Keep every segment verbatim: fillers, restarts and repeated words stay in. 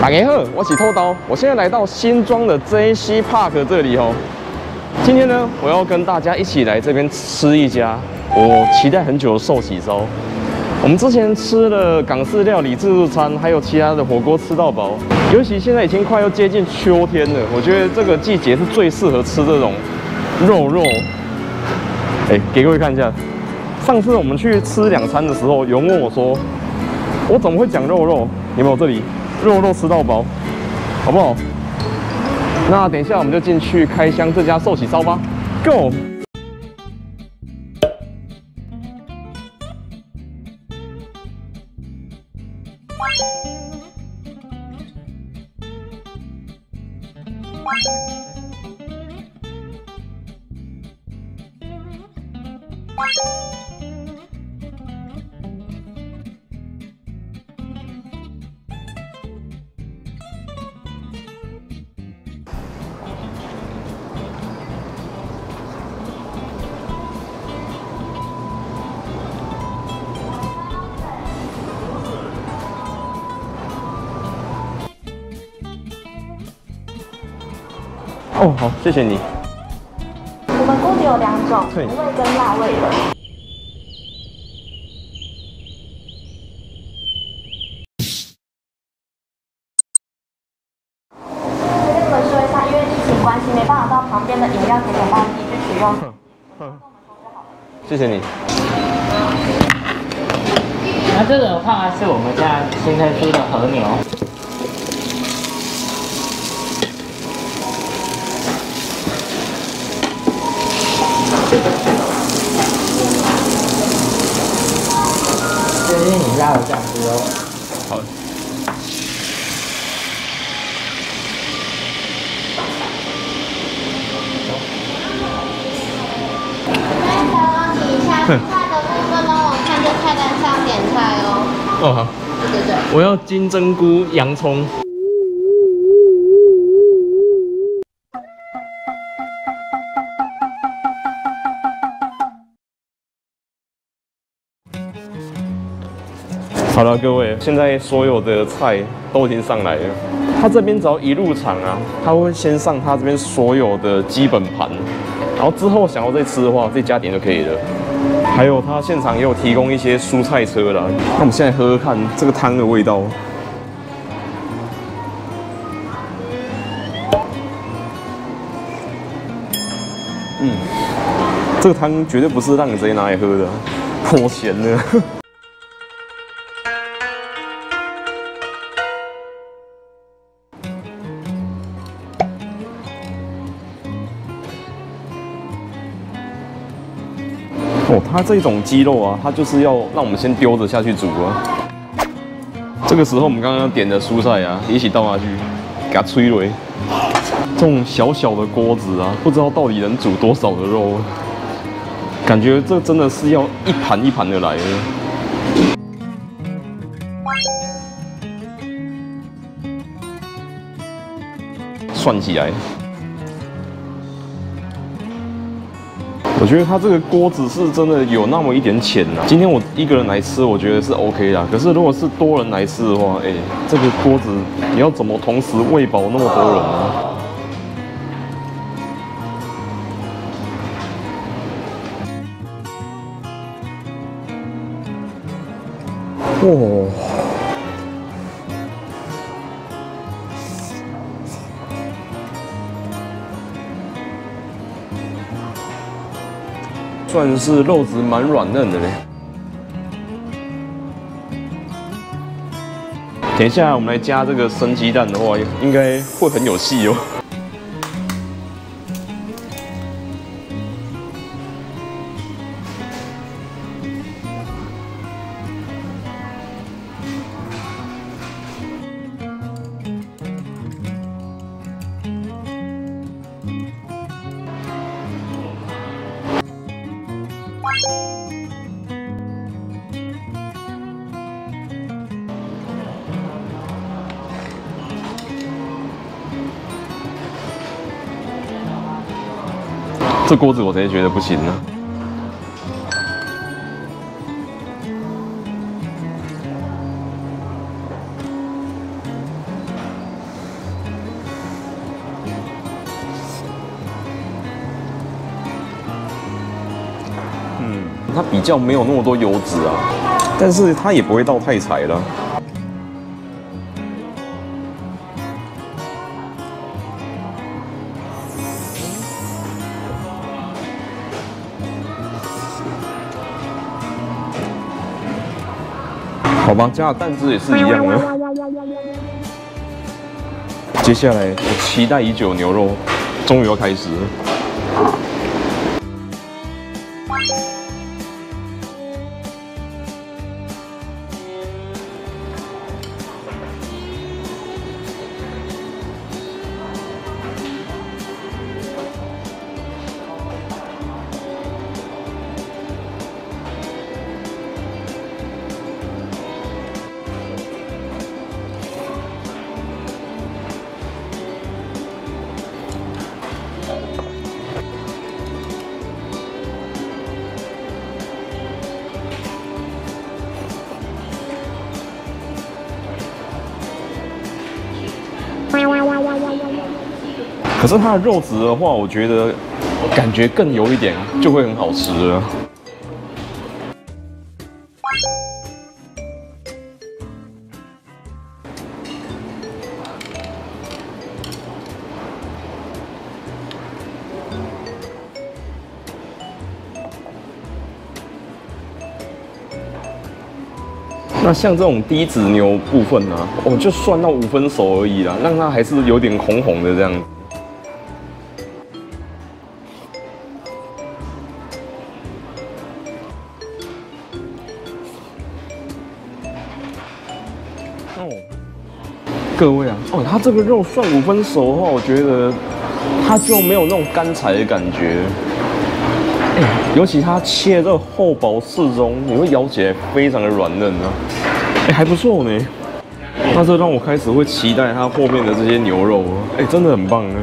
大家好，我是偷刀，我现在来到新庄的 J C Park 这里哦。今天呢，我要跟大家一起来这边吃一家我期待很久的寿喜烧。我们之前吃了港式料理自助餐，还有其他的火锅吃到饱。尤其现在已经快要接近秋天了，我觉得这个季节是最适合吃这种肉肉。哎，给各位看一下，上次我们去吃两餐的时候，有人问我说，我怎么会讲肉肉？有没有这里？ 肉肉吃到饱，好不好？那等一下我们就进去开箱这家寿喜烧吧 ，Go！ 哦，好，谢谢你。我们锅底有两种，对，味跟辣味的。 谢谢你。那这个的话是我们家新开出的和牛。这是你辣的酱汁哦。好。菜的部分帮我看在菜单上点菜哦。哦好。对对对，我要金针菇、洋葱。好了，各位，现在所有的菜都已经上来了。他这边只要一入场啊，他会先上他这边所有的基本盘，然后之后想要再吃的话，再加点就可以了。 还有，他现场也有提供一些蔬菜车啦。那我们现在喝喝看这个汤的味道。嗯，这个汤绝对不是让你直接拿来喝的，颇咸的。哦，它这种鸡肉啊，它就是要让我们先丢着下去煮啊。这个时候我们刚刚点的蔬菜啊，一起倒下去，给它吹了。这种小小的锅子啊，不知道到底能煮多少的肉，感觉这真的是要一盘一盘的来的。算起来。 我觉得它这个锅子是真的有那么一点浅呐、啊。今天我一个人来吃，我觉得是 OK 啦。可是如果是多人来吃的话，哎，这个锅子你要怎么同时喂饱那么多人啊？哇！ 算是肉质蛮软嫩的嘞。等一下我们来加这个生鸡蛋的话，应该会很有戏哦。这锅子我直接觉得不行了。它比较没有那么多油脂啊，但是它也不会到太柴了。 好吧，加了蛋汁也是一样的。接下来，我期待已久的牛肉终于要开始了。可是它的肉质的话，我觉得感觉更油一点，就会很好吃了。那像这种低脂牛部分呢、啊，我就涮到五分熟而已啦，让它还是有点红红的这样子。 各位啊，哦，它这个肉涮五分熟的话，我觉得它就没有那种干柴的感觉。哎，尤其它切的厚薄适中，你会咬起来非常的软嫩啊。哎，还不错呢。那这让我开始会期待它后面的这些牛肉了。哎，真的很棒啊。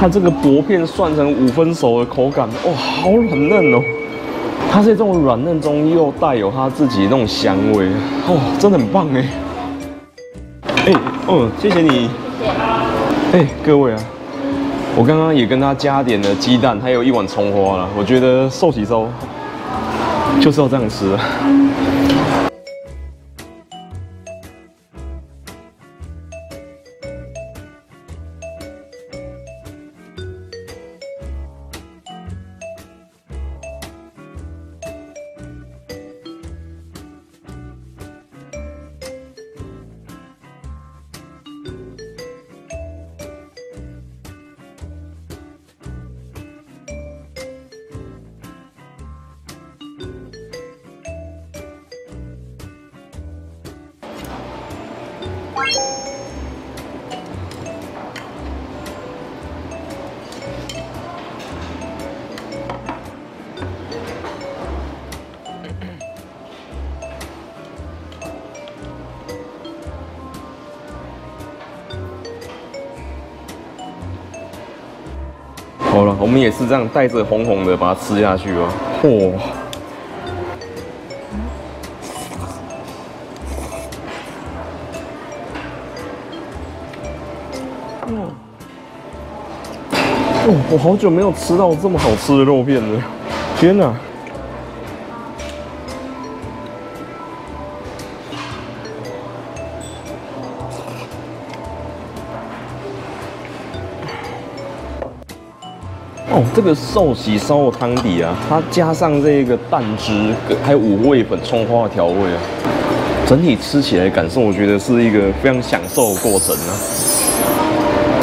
它这个薄片涮成五分熟的口感，哇，好软嫩哦！它是这种软嫩中又带有它自己那种香味，哦，真的很棒哎！哎，嗯，谢谢你。哎，各位啊，我刚刚也跟他加点了鸡蛋，还有一碗葱花了。我觉得寿喜烧就是要这样吃。 好了，我们也是这样带着红红的把它吃下去哦。嚯！ 哦，我好久没有吃到这么好吃的肉片了，天哪！哦，这个寿喜烧的汤底啊，它加上这个蛋汁，还有五味粉、葱花调味啊，整体吃起来的感受，我觉得是一个非常享受的过程啊。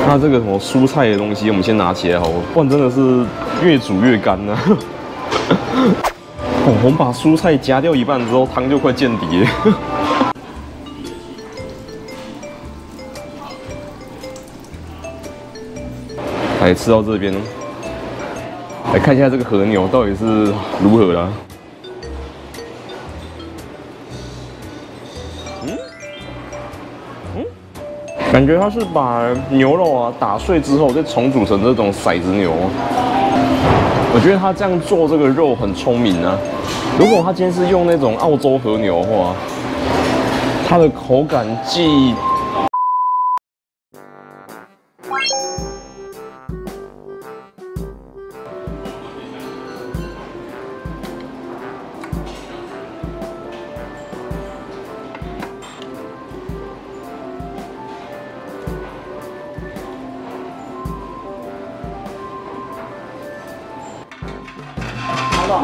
那这个什么蔬菜的东西，我们先拿起来好了，不然真的是越煮越干啊。哦，我们把蔬菜夹掉一半之后，汤就快见底了。来哎，吃到这边，来看一下这个和牛到底是如何啦。嗯嗯，感觉它是把牛肉啊打碎之后再重组成这种骰子牛。我觉得他这样做这个肉很聪明啊。如果他今天是用那种澳洲和牛的话，它的口感既……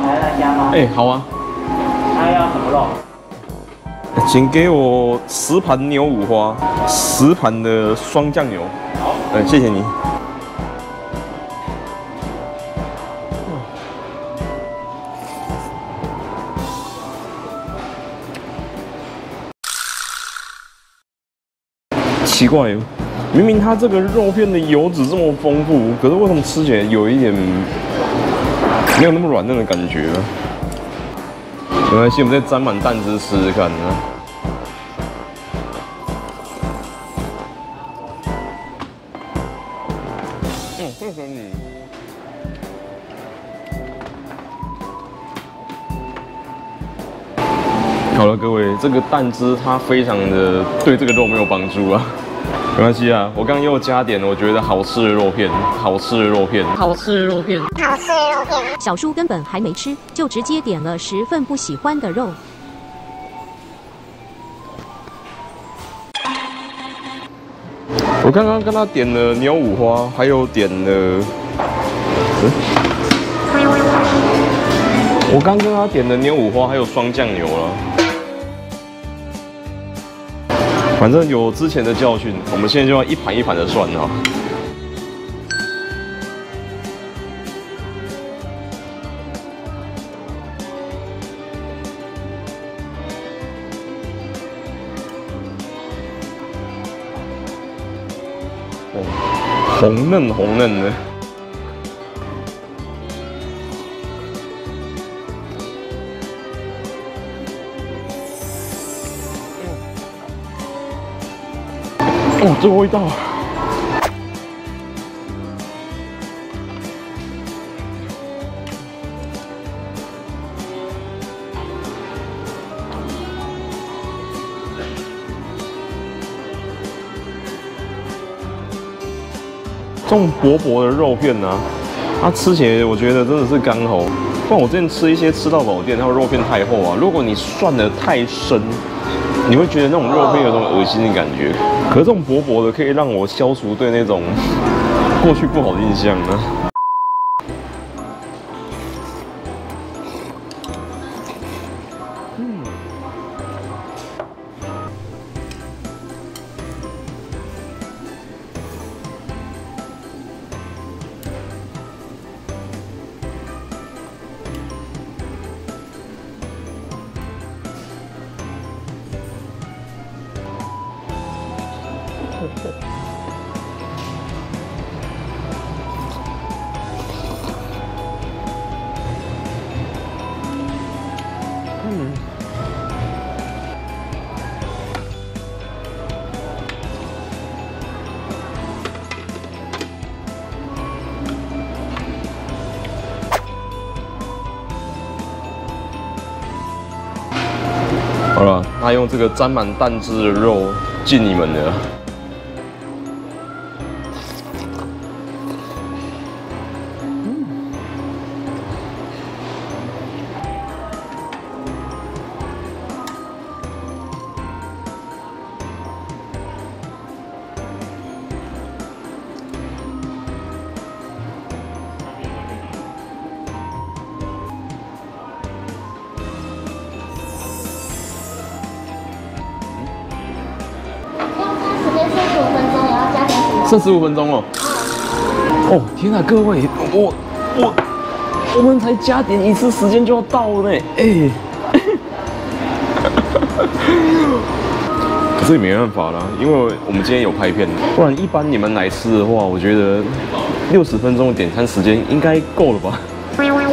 还要加吗？哎、欸，好啊。还要什么肉？请给我十盘牛五花，十盘的双酱牛。好，哎、欸，谢谢你。奇怪，明明它这个肉片的油脂这么丰富，可是为什么吃起来有一点？ 没有那么软嫩的感觉了，没关系，我们再沾满蛋汁试试看呢。嗯，谢谢你。好了，各位，这个蛋汁它非常的对这个肉没有帮助啊。 没关系啊，我刚又加点我觉得好吃的肉片，好吃的肉片，好吃的肉片，好吃的肉片。小叔根本还没吃，就直接点了十份不喜欢的肉。我刚刚跟他点了牛五花，还有点了，嗯、我刚跟他点了牛五花，还有双酱牛了。 反正有之前的教训，我们现在就要一盘一盘的算啊。哦，红嫩红嫩的。 哦，这味道！这种薄薄的肉片呢、啊，它吃起来我觉得真的是刚好。不然我之前吃一些吃到饱店，它的肉片太厚啊，如果你涮得太深。 你会觉得那种肉片有种恶心的感觉，可是这种薄薄的可以让我消除对那种过去不好的印象呢。嗯，嗯，好了，他用这个沾满蛋汁的肉敬你们了。 剩十五分钟了，哦天哪，各位，我我我们才加点一次，时间就要到了呢，哎，可是也没办法啦，因为我们今天有拍片，不然一般你们来吃的话，我觉得六十分钟的点餐时间应该够了吧？嗯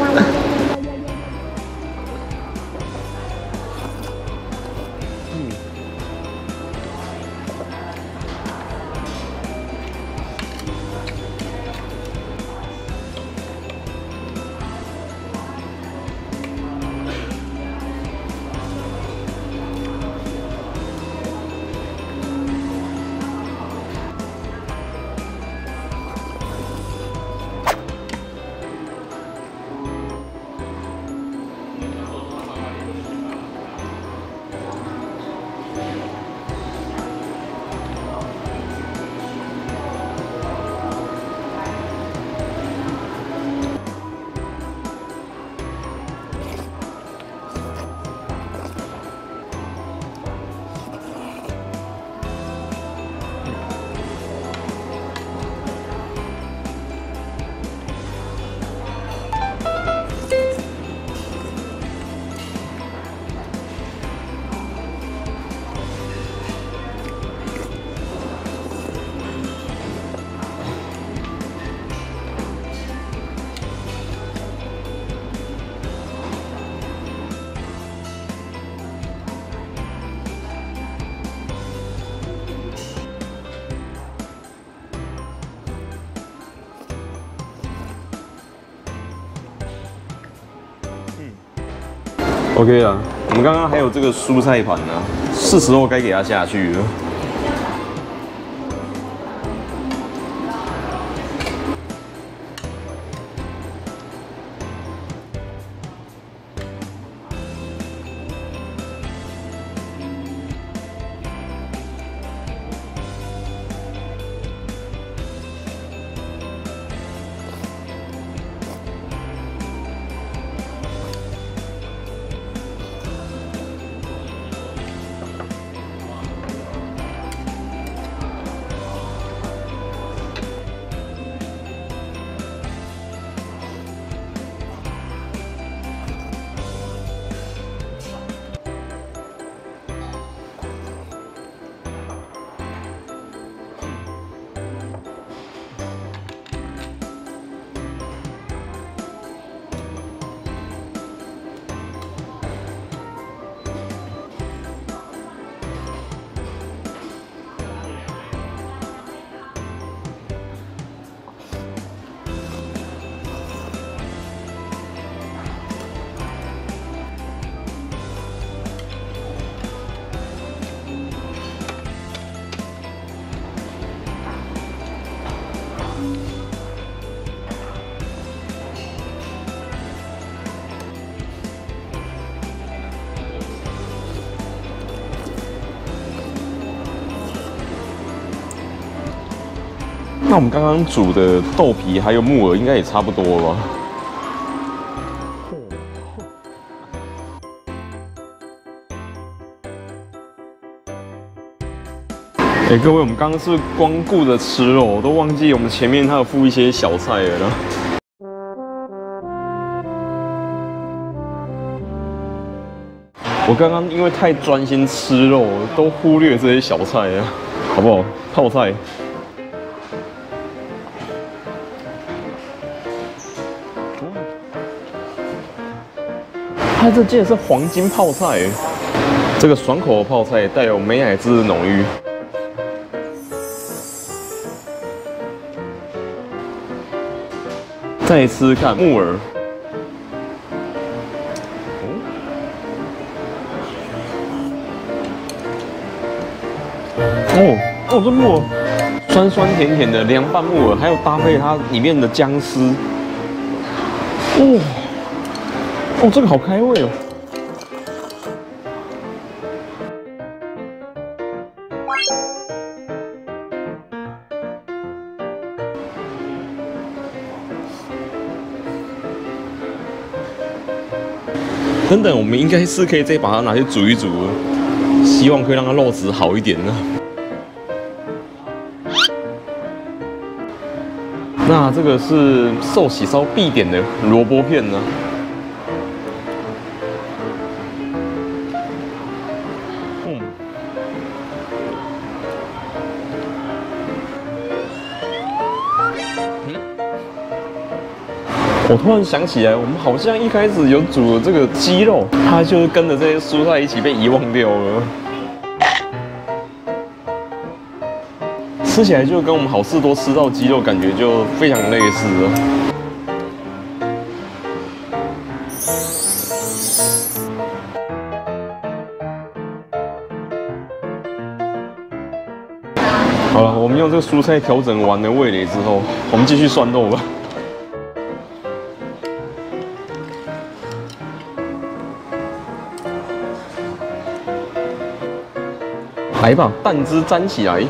，OK 啦，我们刚刚还有这个蔬菜盘呢、啊，是时候该给它下去了。那我们刚刚煮的豆皮还有木耳，应该也差不多了吧？哎，各位，我们刚刚是光顾着吃哦，我都忘记我们前面还有附一些小菜了。我刚刚因为太专心吃肉，都忽略这些小菜了，好不好？泡菜。 它这竟然是黄金泡菜，这个爽口的泡菜带有美乃滋的浓郁。再吃看木耳，哦哦，这木耳酸酸甜甜的凉拌木耳，还有搭配它里面的姜丝，哦。 哦，这个好开胃哦！等等，我们应该是可以再把它拿去煮一煮，希望可以让它肉质好一点呢。那这个是寿喜烧必点的萝卜片呢。 嗯。我突然想起来，我们好像一开始有煮这个鸡肉，它就是跟着这些蔬菜一起被遗忘掉了。吃起来就跟我们好事多吃到鸡肉感觉就非常类似了。 好了，我们用这个蔬菜调整完了味蕾之后，我们继续涮肉吧。来吧，蛋汁沾起来。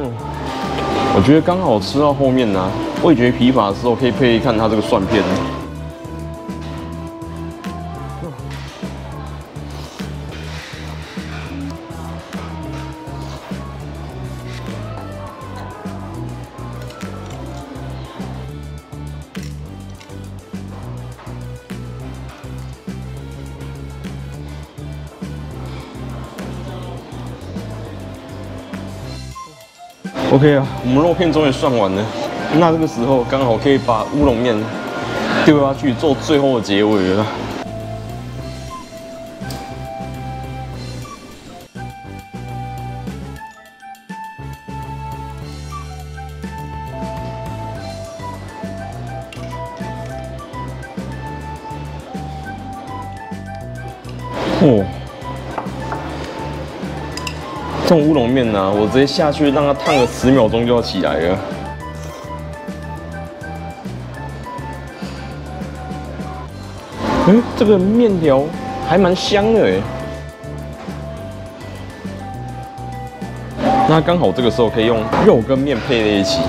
嗯，我觉得刚好吃到后面呢、啊，味觉疲乏的时候可以配一看它这个蒜片。OK 啊，我们肉片终于涮完了，那这个时候刚好可以把乌龙面丢下去做最后的结尾了。哦。 这种乌龙面呢、啊，我直接下去让它烫个十秒钟就要起来了。哎、欸，这个面条还蛮香的哎。那刚好这个时候可以用肉跟面配在一起。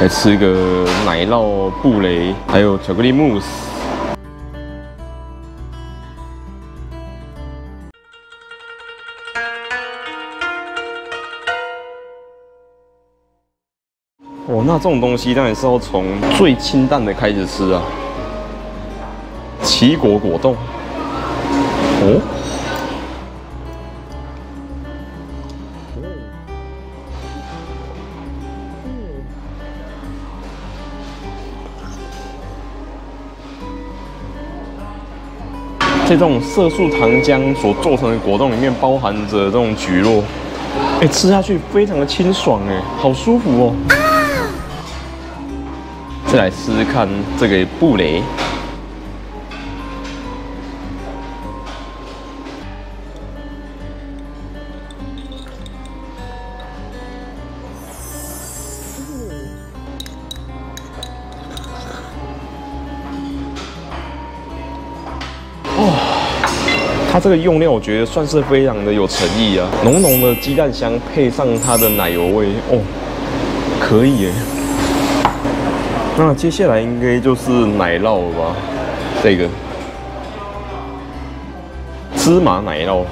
来吃一个奶酪布蕾，还有巧克力慕斯。哦，那这种东西当然是要从最清淡的开始吃啊。奇果果冻，哦。 这种色素糖浆所做成的果冻里面包含着这种蒟蒻，哎，吃下去非常的清爽，哎，好舒服哦。再来试试看这个布蕾，它这个用料我觉得算是非常的有诚意啊，浓浓的鸡蛋香配上它的奶油味，哦，可以耶。那接下来应该就是奶酪了吧？这个芝麻奶酪。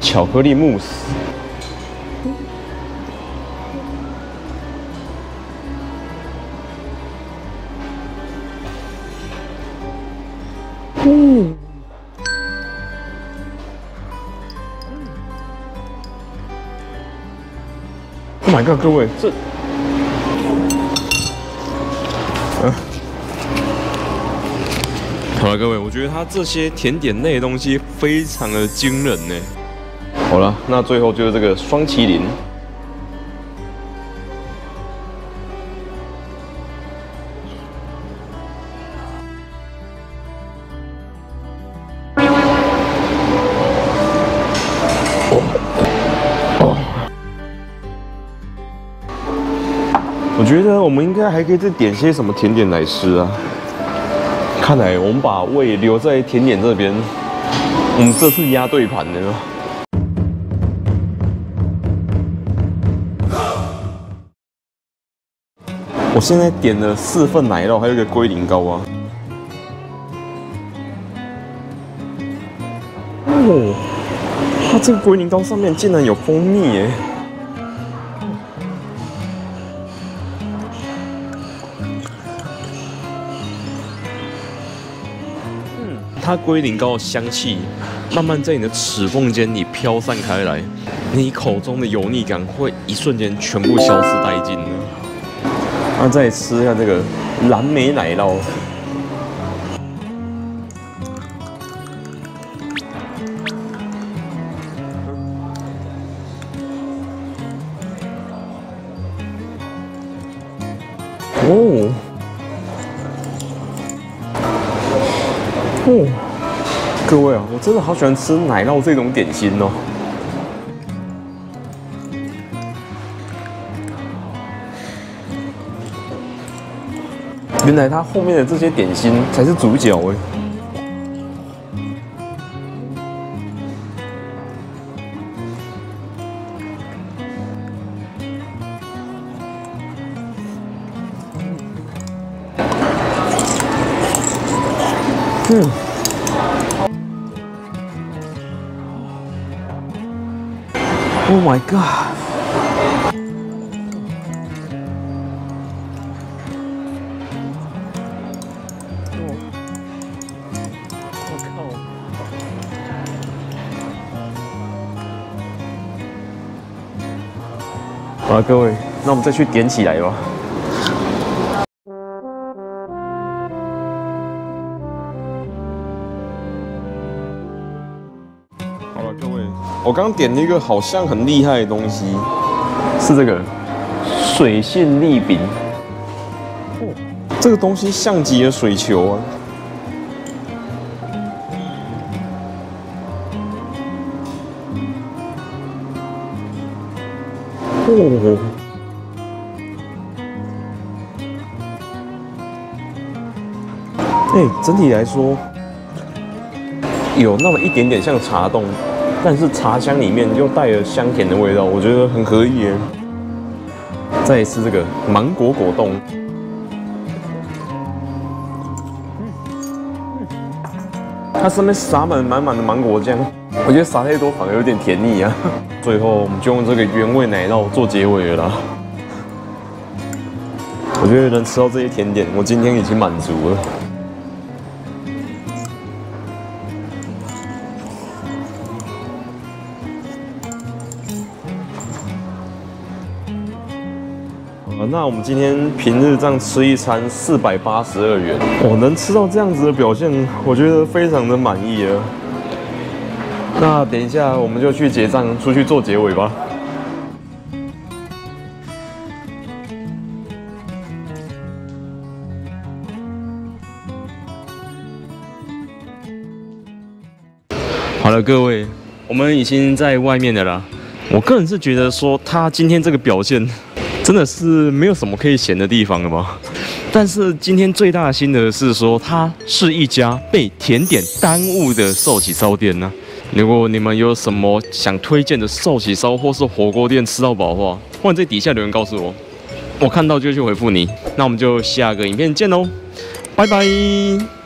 巧克力慕斯，嗯，Oh my god， 各位，这，嗯、啊。 好了，各位，我觉得它这些甜点类的东西非常的惊人呢。好了，那最后就是这个双麒麟。哦哦，我觉得我们应该还可以再点些什么甜点来吃啊。 看来我们把胃留在甜点这边，我们这次压对盘的了。我现在点了四份奶酪，还有一个龟苓膏啊。哦，它这个龟苓膏上面竟然有蜂蜜耶！ 它龟苓膏的香气慢慢在你的齿缝间里飘散开来，你口中的油腻感会一瞬间全部消失殆尽了。那、啊、再吃一下这个蓝莓奶酪，哦。 哦，各位啊，我真的好喜欢吃奶酪这种点心哦。原来它后面的这些点心才是主角哎。嗯。 Oh my god！ 我靠！好了，各位，那我们再去点起来吧。 我刚点了一个好像很厉害的东西，是这个水性栗饼。哦，这个东西像极了水球啊。哦。哎，整体来说，有那么一点点像茶冻。 但是茶香里面又带了香甜的味道，我觉得很合意耶。再吃这个芒果果冻，它上面撒满满满的芒果酱，我觉得撒太多反而有点甜腻啊。最后我们就用这个原味奶酪做结尾了啦。我觉得能吃到这些甜点，我今天已经满足了。 那我们今天平日这样吃一餐四百八十二元，我能吃到这样子的表现，我觉得非常的满意了。那等一下我们就去结账，出去做结尾吧。好了，各位，我们已经在外面的了。我个人是觉得说他今天这个表现，真的是没有什么可以嫌的地方了吧。但是今天最大的心得是说，它是一家被甜点耽误的寿喜烧店呢、啊。 如果你们有什么想推荐的寿喜烧或是火锅店吃到饱的话，欢迎在底下留言告诉我，我看到就去回复你。那我们就下个影片见喽，拜拜。